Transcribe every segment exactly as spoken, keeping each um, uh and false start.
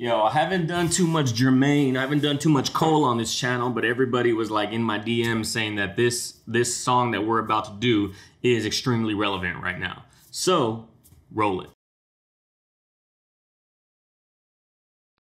Yo, I haven't done too much Jermaine. I haven't done too much Cole on this channel, but everybody was like in my D M saying that this this song that we're about to do is extremely relevant right now. So, roll it.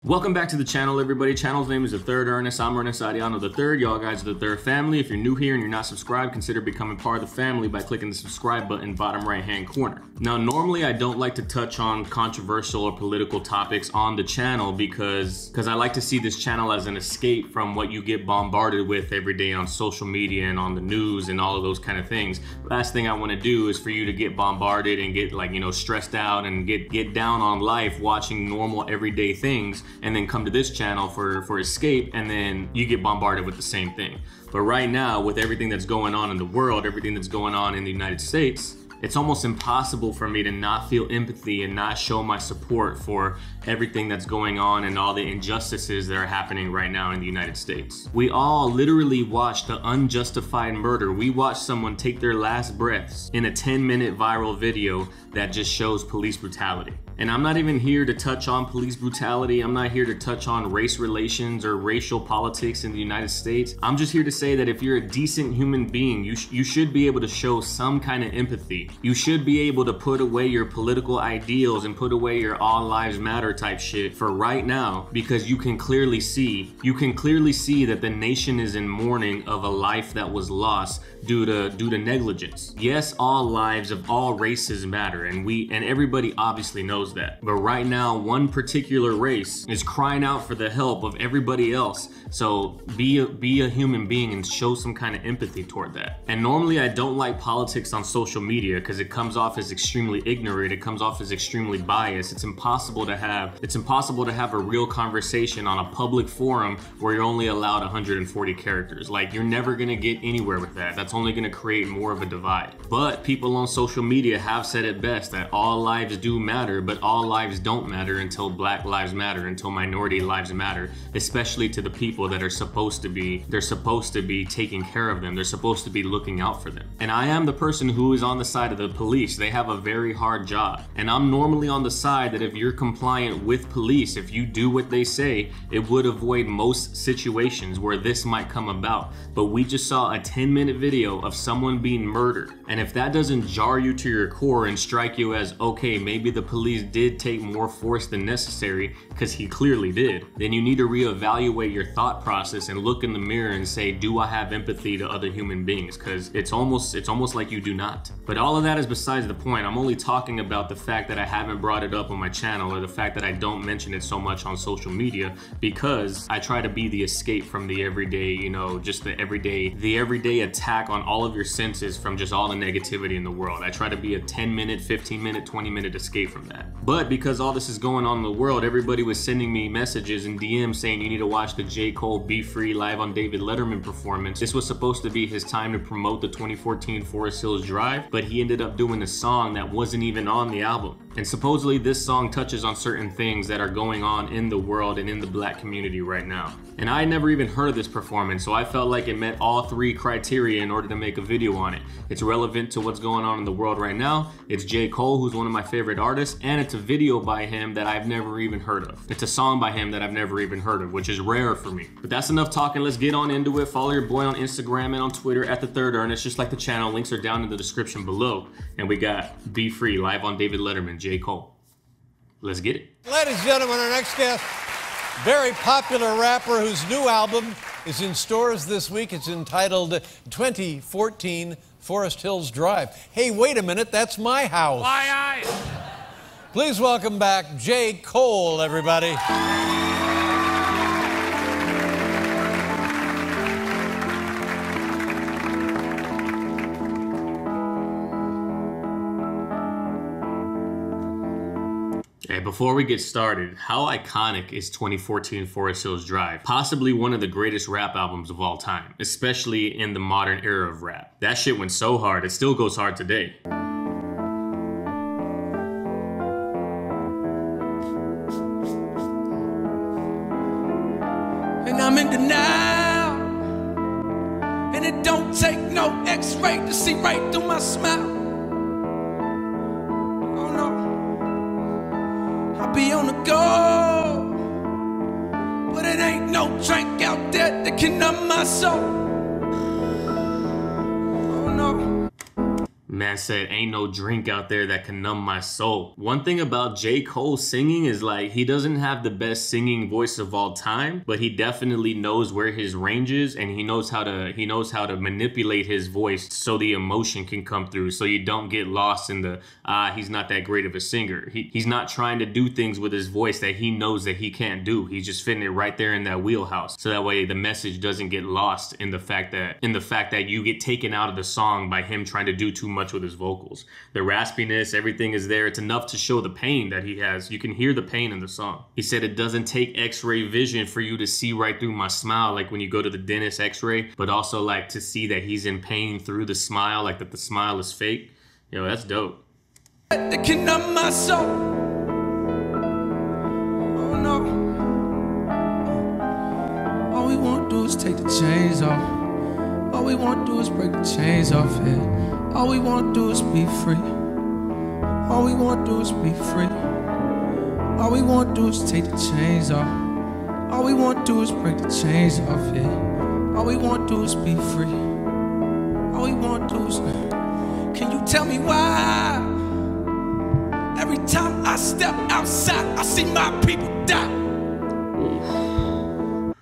Welcome back to the channel, everybody. Channel's name is The Third Ernest. I'm Ernest Arellano the Third. Y'all guys are the Third family. If you're new here and you're not subscribed, consider becoming part of the family by clicking the subscribe button, bottom right-hand corner. Now, normally I don't like to touch on controversial or political topics on the channel because because I like to see this channel as an escape from what you get bombarded with every day on social media and on the news and all of those kind of things. Last thing I want to do is for you to get bombarded and get like, you know, stressed out and get get down on life watching normal everyday things, and then come to this channel for, for escape, and then you get bombarded with the same thing. But right now, with everything that's going on in the world, everything that's going on in the United States, it's almost impossible for me to not feel empathy and not show my support for everything that's going on and all the injustices that are happening right now in the United States. We all literally watched the unjustified murder. We watched someone take their last breaths in a ten minute viral video that just shows police brutality. And I'm not even here to touch on police brutality. I'm not here to touch on race relations or racial politics in the United States. I'm just here to say that if you're a decent human being, you, sh you should be able to show some kind of empathy. You should be able to put away your political ideals and put away your all lives matter type shit for right now, because you can clearly see, you can clearly see that the nation is in mourning of a life that was lost due to, due to negligence. Yes, all lives of all races matter, and we, and everybody obviously knows that. But right now, one particular race is crying out for the help of everybody else. So be a, be a human being and show some kind of empathy toward that. And normally I don't like politics on social media because it comes off as extremely ignorant. It comes off as extremely biased. It's impossible to have, it's impossible to have a real conversation on a public forum where you're only allowed one hundred forty characters. Like, you're never gonna get anywhere with that. That's only gonna create more of a divide. But people on social media have said it best, that all lives do matter, but But all lives don't matter until Black lives matter, until minority lives matter, especially to the people that are supposed to be, they're supposed to be taking care of them. They're supposed to be looking out for them. And I am the person who is on the side of the police. They have a very hard job. And I'm normally on the side that if you're compliant with police, if you do what they say, it would avoid most situations where this might come about. But we just saw a ten minute video of someone being murdered. And if that doesn't jar you to your core and strike you as, okay, maybe the police did take more force than necessary, because he clearly did, then you need to reevaluate your thought process and look in the mirror and say, do I have empathy to other human beings? Because it's almost it's almost like you do not. But all of that is besides the point. I'm only talking about the fact that I haven't brought it up on my channel, or the fact that I don't mention it so much on social media, because I try to be the escape from the everyday, you know, just the everyday, the everyday attack on all of your senses from just all the negativity in the world. I try to be a ten minute, fifteen minute, twenty minute escape from that. But because all this is going on in the world, everybody was sending me messages and D Ms saying, you need to watch the J. Cole Be Free Live on David Letterman performance. This was supposed to be his time to promote the twenty fourteen Forest Hills Drive, but he ended up doing a song that wasn't even on the album. And supposedly this song touches on certain things that are going on in the world and in the Black community right now. And I had never even heard of this performance, so I felt like it met all three criteria in order to make a video on it. It's relevant to what's going on in the world right now. It's J. Cole, who's one of my favorite artists, and it's a video by him that I've never even heard of. It's a song by him that I've never even heard of, which is rare for me. But that's enough talking. Let's get on into it. Follow your boy on Instagram and on Twitter at The Third Ernest, just like the channel. Links are down in the description below. And we got Be Free Live on David Letterman, J. Cole. Let's get it. Ladies and gentlemen, our next guest, very popular rapper whose new album is in stores this week. It's entitled twenty fourteen Forest Hills Drive. Hey, wait a minute. That's my house. Why I... Please welcome back J. Cole, everybody. Hey, before we get started, how iconic is twenty fourteen Forest Hills Drive? Possibly one of the greatest rap albums of all time, especially in the modern era of rap. That shit went so hard, it still goes hard today. I'm in denial, and it don't take no x-ray to see right through my smile. Oh no, I'll be on the go, drank out there that can numb my soul. Oh no. Man said, ain't no drink out there that can numb my soul. One thing about J. Cole singing is like, he doesn't have the best singing voice of all time, but he definitely knows where his range is, and he knows how to he knows how to manipulate his voice so the emotion can come through, so you don't get lost in the, ah, he's not that great of a singer. He, he's not trying to do things with his voice that he knows that he can't do. He's just fitting it right there in that wheelhouse. So that way the message doesn't get lost in the fact that, in the fact that you get taken out of the song by him trying to do too much with his vocals. The raspiness, everything is there. It's enough to show the pain that he has. You can hear the pain in the song. He said, it doesn't take x-ray vision for you to see right through my smile, like when you go to the dentist x-ray, but also like to see that he's in pain through the smile, like that the smile is fake. Yo, that's dope. That can numb my soul. Oh no. All we want to do is take the chains off. All we want to do is break the chains off here. All we want to do is be free. All we want to do is be free. All we want to do is take the chains off. All we want to do is break the chains off here. All we want to do is be free. All we want to do is... Can you tell me why? Every time I step outside, I see my people die.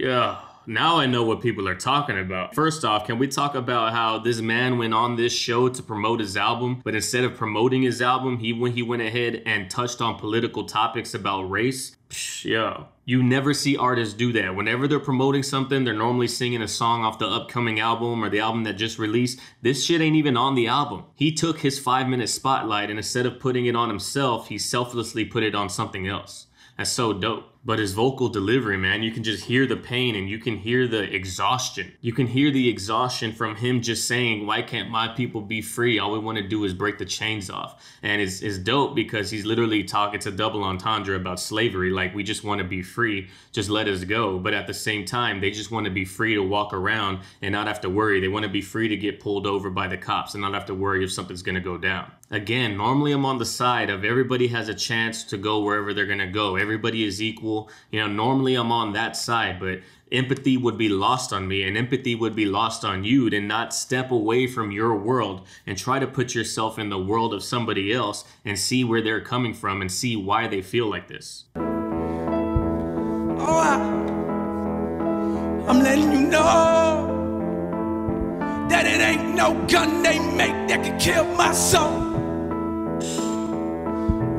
Yeah. Now I know what people are talking about. First off, can we talk about how this man went on this show to promote his album, but instead of promoting his album, he went, he went ahead and touched on political topics about race? Psh, yo. You never see artists do that. Whenever they're promoting something, they're normally singing a song off the upcoming album or the album that just released. This shit ain't even on the album. He took his five minute spotlight and instead of putting it on himself, he selflessly put it on something else. That's so dope. But his vocal delivery, man, you can just hear the pain and you can hear the exhaustion. You can hear the exhaustion from him just saying, why can't my people be free? All we want to do is break the chains off. And it's, it's dope because he's literally talking, it's a double entendre about slavery. Like, we just want to be free, just let us go. But at the same time, they just want to be free to walk around and not have to worry. They want to be free to get pulled over by the cops and not have to worry if something's going to go down. Again, normally I'm on the side of everybody has a chance to go wherever they're going to go. Everybody is equal. You know, normally I'm on that side, but empathy would be lost on me and empathy would be lost on you to not step away from your world and try to put yourself in the world of somebody else and see where they're coming from and see why they feel like this. Oh, I, I'm letting you know that it ain't no gun they make that can kill my soul.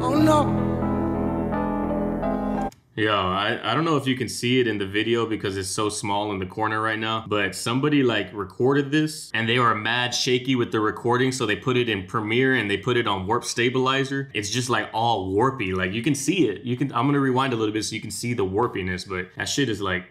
Oh no. Yo, I, I don't know if you can see it in the video because it's so small in the corner right now, but somebody like recorded this and they were mad shaky with the recording. So they put it in Premiere and they put it on warp stabilizer. It's just like all warpy. Like you can see it. You can, I'm going to rewind a little bit so you can see the warpiness, but that shit is like,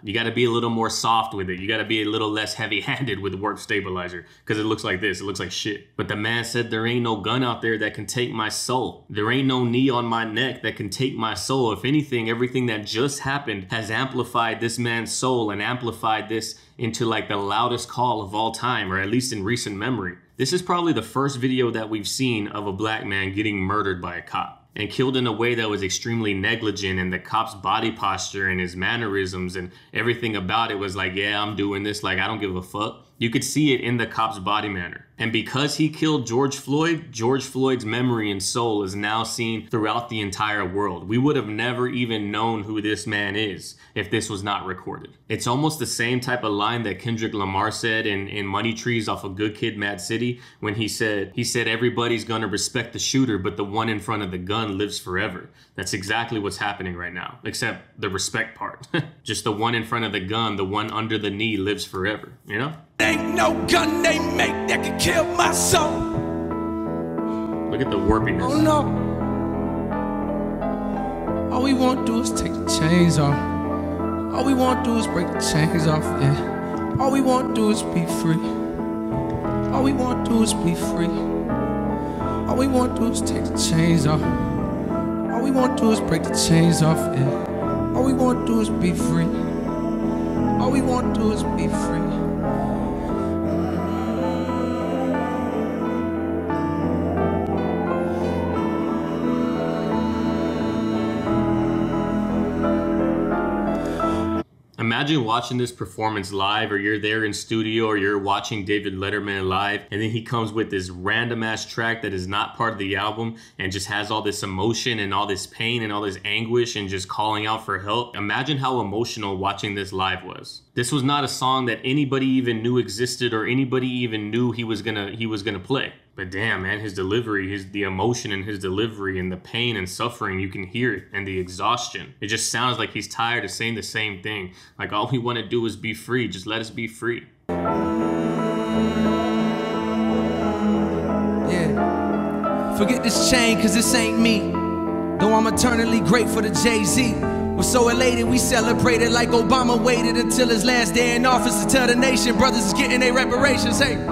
you got to be a little more soft with it. You got to be a little less heavy-handed with warp stabilizer because it looks like this. It looks like shit. But the man said, there ain't no gun out there that can take my soul. There ain't no knee on my neck that can take my soul. If anything, everything that just happened has amplified this man's soul and amplified this into like the loudest call of all time, or at least in recent memory. This is probably the first video that we've seen of a black man getting murdered by a cop, and killed in a way that was extremely negligent, and the cop's body posture and his mannerisms and everything about it was like, yeah, I'm doing this, like, I don't give a fuck. You could see it in the cop's body manner. And because he killed George Floyd, George Floyd's memory and soul is now seen throughout the entire world. We would have never even known who this man is if this was not recorded. It's almost the same type of line that Kendrick Lamar said in, in Money Trees off of Good Kid, Mad City, when he said, he said, everybody's gonna respect the shooter, but the one in front of the gun lives forever. That's exactly what's happening right now, except the respect part. Just the one in front of the gun, the one under the knee lives forever, you know? Ain't no gun they make that can kill my soul. Look at the warpiness. Oh no. All we want to do is take the chains off. All we want to do is break the chains off, yeah. All we want to do is be free. All we want to do is be free. All we want to do is take the chains off. All we want to do is break the chains off, yeah. All we want to do is be free. All we want to do is be free. Imagine watching this performance live, or you're there in studio, or you're watching David Letterman live, and then he comes with this random ass track that is not part of the album and just has all this emotion and all this pain and all this anguish and just calling out for help. Imagine how emotional watching this live was. This was not a song that anybody even knew existed or anybody even knew he was gonna he was gonna play. But damn, man, his delivery, his the emotion in his delivery and the pain and suffering, you can hear it, and the exhaustion. It just sounds like he's tired of saying the same thing. Like, all we want to do is be free. Just let us be free. Yeah. Forget this chain, cause this ain't me. Though I'm eternally grateful to Jay-Z. We're so elated, we celebrated like Obama waited until his last day in office to tell the nation brothers is getting their reparations. Hey.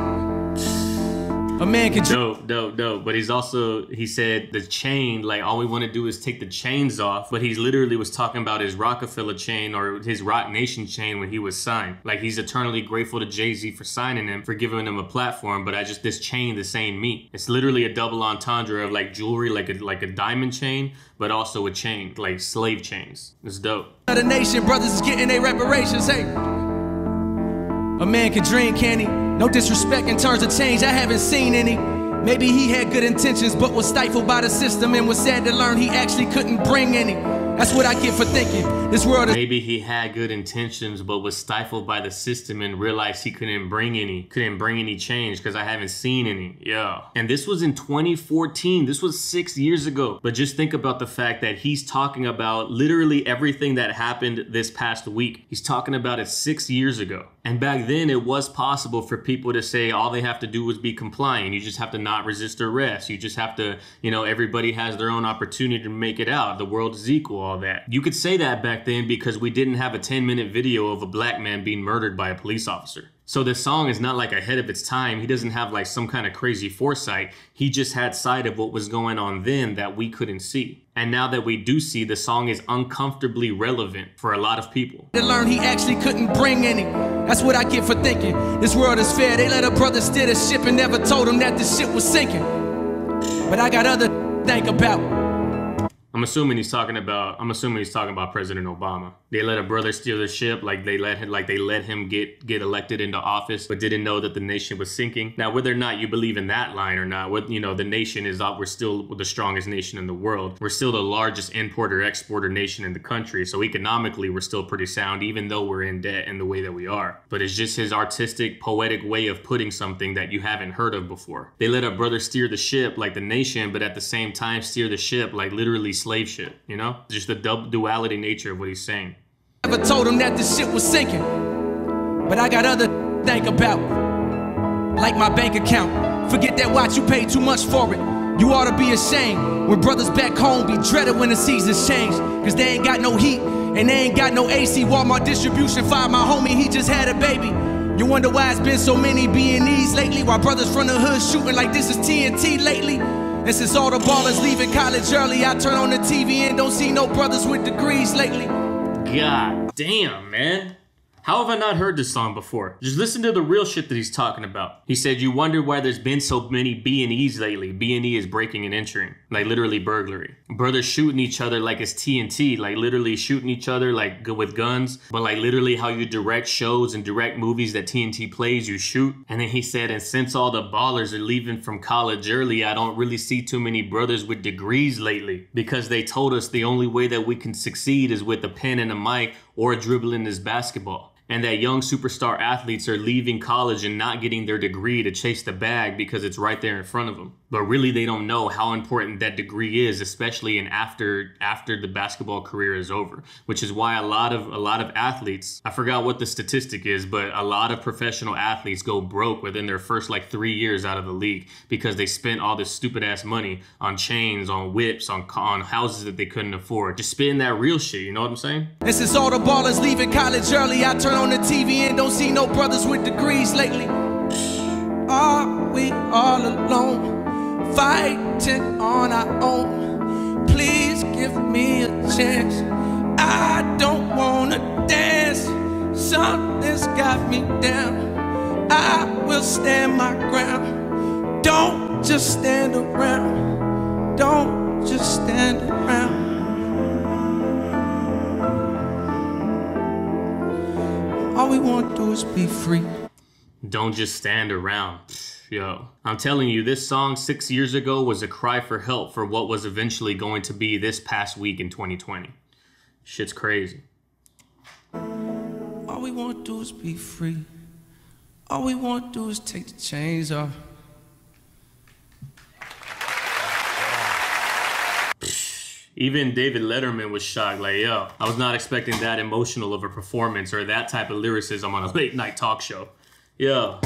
A man can dope, dope, dope. But he's also, he said the chain, like all we want to do is take the chains off. But he literally was talking about his Rockefeller chain or his Rock Nation chain when he was signed. Like, he's eternally grateful to Jay-Z for signing him, for giving him a platform. But I just, this chain, this ain't me. It's literally a double entendre of like jewelry, like a, like a diamond chain, but also a chain, like slave chains. It's dope. The nation, brothers is getting their reparations, hey. A man can dream, can he? No disrespect in terms of change, I haven't seen any. Maybe he had good intentions, but was stifled by the system and was sad to learn he actually couldn't bring any. That's what I get for thinking. This world is- Maybe he had good intentions, but was stifled by the system and realized he couldn't bring any, couldn't bring any change because I haven't seen any, yeah. And this was in twenty fourteen, this was six years ago. But just think about the fact that he's talking about literally everything that happened this past week. He's talking about it six years ago. And back then it was possible for people to say all they have to do was be compliant. You just have to not resist arrest. You just have to, you know, everybody has their own opportunity to make it out. The world is equal, all that. You could say that back then because we didn't have a ten minute video of a black man being murdered by a police officer. So this song is not like ahead of its time. He doesn't have like some kind of crazy foresight. He just had sight of what was going on then that we couldn't see. And now that we do see, the song is uncomfortably relevant for a lot of people. To learn he actually couldn't bring any. That's what I get for thinking. This world is fair. They let a brother steer the ship and never told him that the ship was sinking. But I got other to think about. I'm assuming he's talking about, I'm assuming he's talking about President Obama. They let a brother steal the ship, like they let him, like they let him get, get elected into office, but didn't know that the nation was sinking. Now, whether or not you believe in that line or not, what, you know, the nation is up. We're still the strongest nation in the world. We're still the largest importer, exporter nation in the country. So economically, we're still pretty sound, even though we're in debt in the way that we are. But it's just his artistic, poetic way of putting something that you haven't heard of before. They let a brother steer the ship like the nation, but at the same time, steer the ship like literally slave ship, you know? Just the duality nature of what he's saying. Never told him that this shit was sinking, but I got other to think about. Like my bank account. Forget that watch, you paid too much for it. You ought to be ashamed. When brothers back home be dreaded when the seasons change, cause they ain't got no heat and they ain't got no A C. Walmart distribution fire, my homie, he just had a baby. You wonder why it's been so many B and E's lately, why brothers from the hood shooting like this is T N T lately. And since all the ballers leaving college early, I turn on the T V and don't see no brothers with degrees lately. God damn, man. How have I not heard this song before? Just listen to the real shit that he's talking about. He said, you wonder why there's been so many B and E's lately. B and E is breaking and entering, like literally burglary. Brothers shooting each other like it's T N T, like literally shooting each other like with guns, but like literally how you direct shows and direct movies that T N T plays, you shoot. And then he said, and since all the ballers are leaving from college early, I don't really see too many brothers with degrees lately because they told us the only way that we can succeed is with a pen and a mic or dribbling this basketball. And that young superstar athletes are leaving college and not getting their degree to chase the bag because it's right there in front of them. But really, they don't know how important that degree is, especially in after after the basketball career is over, which is why a lot of a lot of athletes, I forgot what the statistic is, but a lot of professional athletes go broke within their first like three years out of the league because they spent all this stupid ass money on chains, on whips, on, on houses that they couldn't afford. Just spend that real shit, you know what I'm saying? This is all the ballers leaving college early. I turn on the T V and don't see no brothers with degrees lately. Are we all alone, fighting on our own? Please give me a chance. I don't wanna dance. Something's got me down. I will stand my ground. Don't just stand around. Don't just stand around. want to do is be free. Don't just stand around. Yo, I'm telling you, this song six years ago was a cry for help for what was eventually going to be this past week in twenty twenty. Shit's crazy. All we want to do is be free. All we want to do is take the chains off. Even David Letterman was shocked, like, yo, I was not expecting that emotional of a performance or that type of lyricism on a late night talk show. Yo,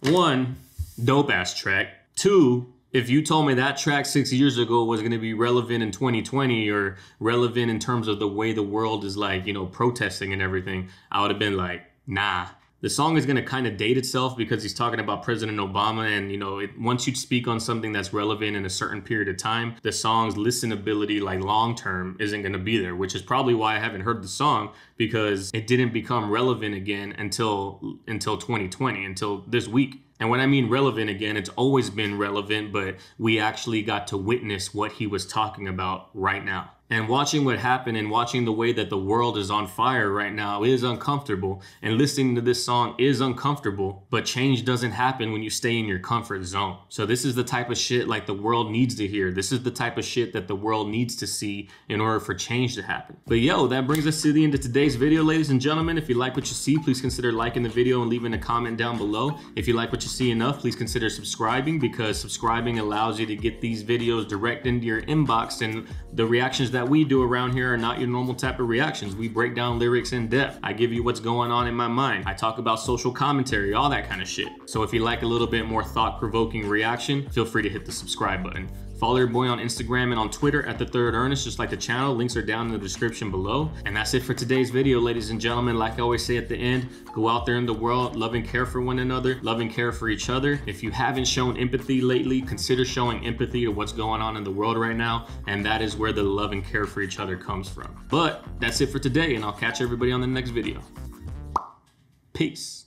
one, dope ass track. Two, if you told me that track six years ago was gonna be relevant in twenty twenty or relevant in terms of the way the world is like, you know, protesting and everything, I would have been like, nah. The song is gonna kind of date itself because he's talking about President Obama, and you know, it, once you speak on something that's relevant in a certain period of time, the song's listenability, like long term, isn't gonna be there, which is probably why I haven't heard the song, because it didn't become relevant again until until twenty twenty, until this week. And when I mean relevant again, it's always been relevant, but we actually got to witness what he was talking about right now. And watching what happened and watching the way that the world is on fire right now is uncomfortable. And listening to this song is uncomfortable, but change doesn't happen when you stay in your comfort zone. So this is the type of shit like the world needs to hear. This is the type of shit that the world needs to see in order for change to happen. But yo, that brings us to the end of today's video, ladies and gentlemen. If you like what you see, please consider liking the video and leaving a comment down below. If you like what you see enough, please consider subscribing, because subscribing allows you to get these videos direct into your inbox, and the reactions that we do around here are not your normal type of reactions. We break down lyrics in depth. I give you what's going on in my mind. I talk about social commentary, all that kind of shit. So if you like a little bit more thought-provoking reaction, feel free to hit the subscribe button. Follow your boy on Instagram and on Twitter at The Third Ernest, just like the channel. Links are down in the description below. And that's it for today's video, ladies and gentlemen. Like I always say at the end, go out there in the world, love and care for one another, love and care for each other. If you haven't shown empathy lately, consider showing empathy to what's going on in the world right now. And that is where the love and care for each other comes from. But that's it for today, and I'll catch everybody on the next video. Peace.